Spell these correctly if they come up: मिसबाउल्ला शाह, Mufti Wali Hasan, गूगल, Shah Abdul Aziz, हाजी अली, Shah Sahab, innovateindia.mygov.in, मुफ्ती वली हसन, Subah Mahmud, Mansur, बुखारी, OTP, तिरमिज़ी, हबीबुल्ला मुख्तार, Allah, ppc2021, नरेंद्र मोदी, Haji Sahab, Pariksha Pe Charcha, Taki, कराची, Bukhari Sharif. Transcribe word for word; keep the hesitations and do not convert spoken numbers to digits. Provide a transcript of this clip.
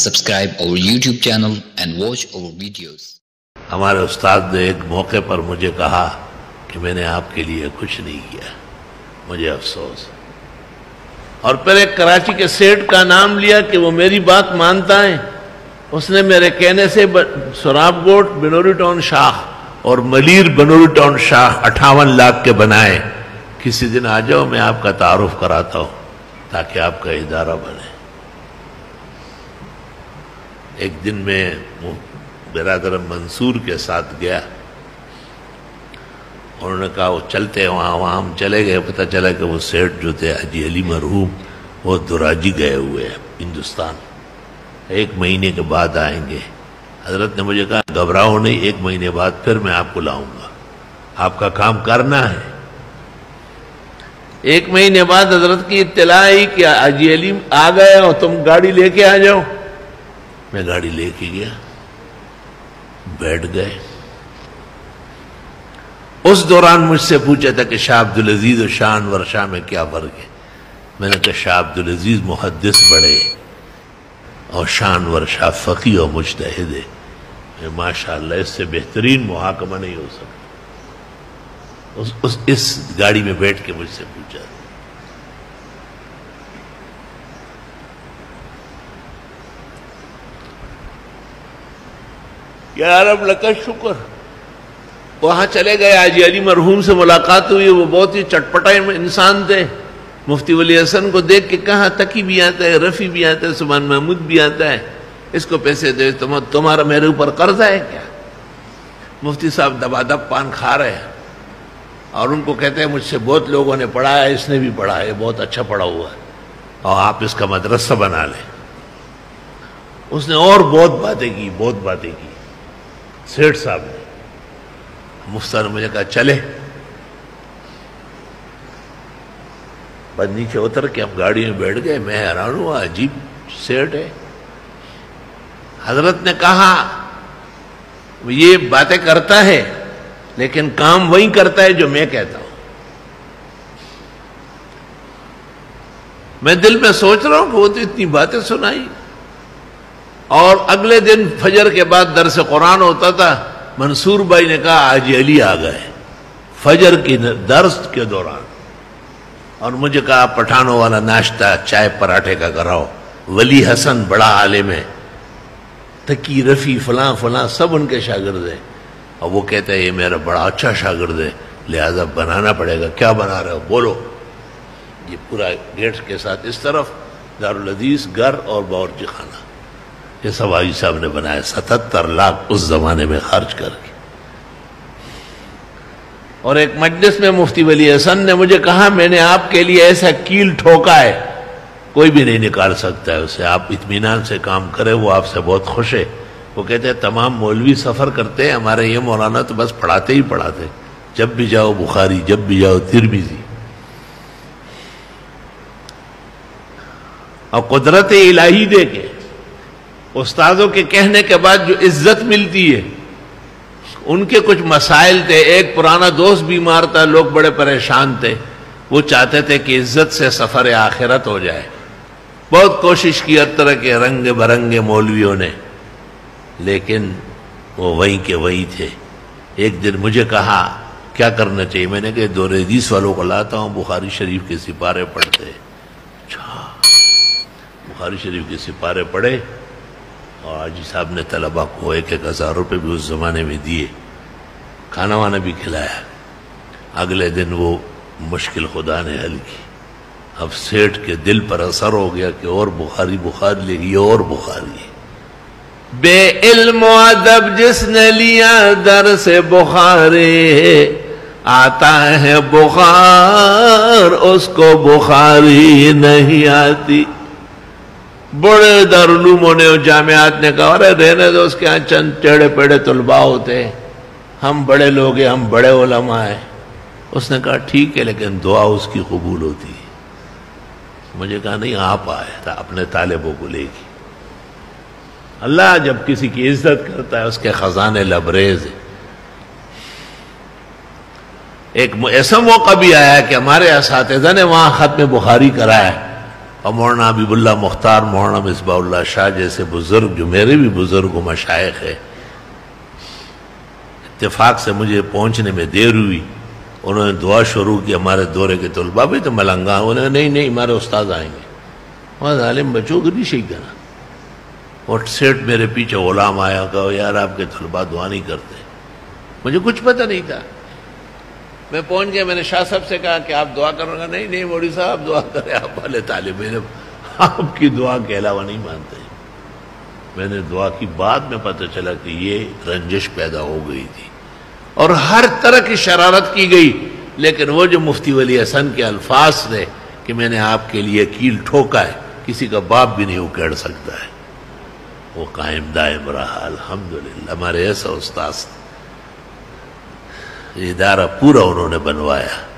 Subscribe our YouTube channel and watch our videos. हमारे उस्ताद ने एक मौके पर मुझे कहा कि मैंने आपके लिए कुछ नहीं किया, मुझे अफसोस। और फिर एक कराची के सेठ का नाम लिया कि वो मेरी बात मानता है। उसने मेरे कहने से सोराबकोट बिनौरी टाउन शाह और मलीर बिनौरी टाउन शाह अट्ठावन लाख के बनाए। किसी दिन आ जाओ, मैं आपका तारुफ कराता हूँ ताकि आपका इदारा बने। एक दिन में बिरादर मंसूर के साथ गया। उन्होंने कहा वो चलते वहाँ वहाँ हम चले गए। पता चला कि वो सेठ जो थे हाजी अली मरहूम, वो दुराजी गए हुए हैं हिंदुस्तान, एक महीने के बाद आएंगे। हजरत ने मुझे कहा घबराओ नहीं, एक महीने बाद फिर मैं आपको लाऊंगा, आपका काम करना है। एक महीने बाद हजरत की इत्तला आई कि हाजी अली आ गए हो, तुम गाड़ी लेके आ जाओ। मैं गाड़ी लेके गया, बैठ गए। उस दौरान मुझसे पूछा था कि शाह अब्दुल अजीज और शान वर्षा में क्या फर्क है। मैंने कहा शाह अब्दुल अजीज मुहद्दिस बड़े और शान वर्षा फकी और मुजतहिद है। माशाल्लाह, इससे बेहतरीन मुहाकमा नहीं हो सकता। उस, उस इस गाड़ी में बैठ के मुझसे पूछा। या रब लका शुक्र, वहाँ चले गए। हाजी अली मरहूम से मुलाकात हुई। वो बहुत ही चटपटा इंसान थे। मुफ्ती वली हसन को देख के कहा तकी भी आता है, रफ़ी भी आता है, सुबह महमूद भी आता है, इसको पैसे दे, तुम, तुम्हारा मेरे ऊपर कर्जा है क्या। मुफ्ती साहब दबादब पान खा रहे हैं और उनको कहते हैं मुझसे बहुत लोगों ने पढ़ा है, इसने भी पढ़ा है, बहुत अच्छा पढ़ा हुआ है, और आप इसका मदरसा बना लें। उसने और बहुत बातें की, बहुत बातें की सेठ साहब ने। मुफ्ती ने मुझे कहा चले। बस नीचे उतर के हम गाड़ी में बैठ गए। मैं हैरान हुआ, अजीब सेठ है। हजरत ने कहा ये बातें करता है लेकिन काम वही करता है जो मैं कहता हूं। मैं दिल में सोच रहा हूं कि वो तो इतनी बातें सुनाई। और अगले दिन फजर के बाद दर्स कुरान होता था। मंसूर भाई ने कहा हाजी अली आ गए फजर की दर्स के दौरान, और मुझे कहा पठानों वाला नाश्ता चाय पराठे का कराओ। वली हसन बड़ा आलिम है, तकी रफ़ी फलां फलां सब उनके शागिर्द हैं। और वो कहते हैं ये मेरा बड़ा अच्छा शागिर्द है, लिहाजा बनाना पड़ेगा। क्या बना रहे हो बोलो। ये पूरा गेट के साथ इस तरफ दारुल हदीस घर और बावर्ची खाना, ये सब आजी साहब ने बनाया। सतहत्तर लाख उस जमाने में खर्च करके। और एक मजलिस में मुफ्ती वली हसन ने मुझे कहा मैंने आपके लिए ऐसा कील ठोका है कोई भी नहीं निकाल सकता है उसे, आप इत्मीनान से काम करें। वो आपसे बहुत खुश है। वो कहते हैं तमाम मौलवी सफ़र करते हैं, हमारे ये मौलाना तो बस पढ़ाते ही पढ़ाते, जब भी जाओ बुखारी, जब भी जाओ तिरमिज़ी। और कुदरत इलाही दे के उस्तादों के कहने के बाद जो इज्जत मिलती है। उनके कुछ मसाइल थे। एक पुराना दोस्त बीमार था, लोग बड़े परेशान थे। वो चाहते थे कि इज्जत से सफ़र आखिरत हो जाए। बहुत कोशिश की हर तरह के रंग बिरंगे मौलवियों ने, लेकिन वो वहीं के वहीं थे। एक दिन मुझे कहा क्या करना चाहिए। मैंने कहा दौरे हदीस वालों को लाता हूँ, बुखारी शरीफ के सिपारे पढ़ते। अच्छा, बुखारी शरीफ के सिपारे पढ़े और हाजी साहब ने तलबा को एक एक हज़ार रुपये भी उस ज़माने में दिए, खाना वाना भी खिलाया। अगले दिन वो मुश्किल खुदा ने हल की। अब सेठ के दिल पर असर हो गया कि और बुखारी बुखार ले गई और बुखारी। बे इल्म व अदब जिसने लिया दर से बुखारे, आता है बुखार उसको बुखारी नहीं आती। बड़े दारुलूमों ने जामियात ने कहा अरे रहने दो, उसके यहाँ चंद टेढ़े पेढ़े तलबा होते, हम बड़े लोग हैं, हम बड़े उलमा हैं। उसने कहा ठीक है लेकिन दुआ उसकी कबूल होती है। मुझे कहा नहीं, आप आए था अपने तालिबों को लेके। अल्लाह जब किसी की इज्जत करता है उसके खजाने लबरेज है। एक ऐसा मौका भी आया कि हमारे असातिज़ा ने वहाँ ख़त्म बुखारी कराया। और मौलाना हबीबुल्ला मुख्तार, मौलाना मिसबाउल्ला शाह जैसे बुज़ुर्ग जो मेरे भी बुज़ुर्ग मशाइख है, इत्तेफाक से मुझे पहुँचने में देर हुई। उन्होंने दुआ शुरू की, हमारे दौरे के तलबा भी तो मलंगा। उन्होंने नहीं नहीं हमारे उस्ताद आएंगे। वहाँ जालिम बच्चों को भी सीख देना। और सेठ मेरे पीछे ग़ुलाम आया, कहो यार आपके तलबा दुआ नहीं करते। मुझे कुछ पता नहीं था, मैं पहुँच गया। मैंने शाह साहब से कहा कि आप दुआ करोगे? नहीं नहीं मोदी साहब दुआ करें, आप वाले तालिब इल्म आपकी दुआ के अलावा नहीं मानते। मैंने दुआ की, बाद में पता चला कि ये रंजिश पैदा हो गई थी और हर तरह की शरारत की गई। लेकिन वो जो मुफ्ती वली हसन के अल्फाज थे कि मैंने आपके लिए कील ठोका है, किसी का बाप भी नहीं उकेड़ सकता है, वो कायम दायम रहा। अल्हम्दुलिल्लाह हमारे ऐसा उस्ताद, इदारा पूरा उन्होंने बनवाया।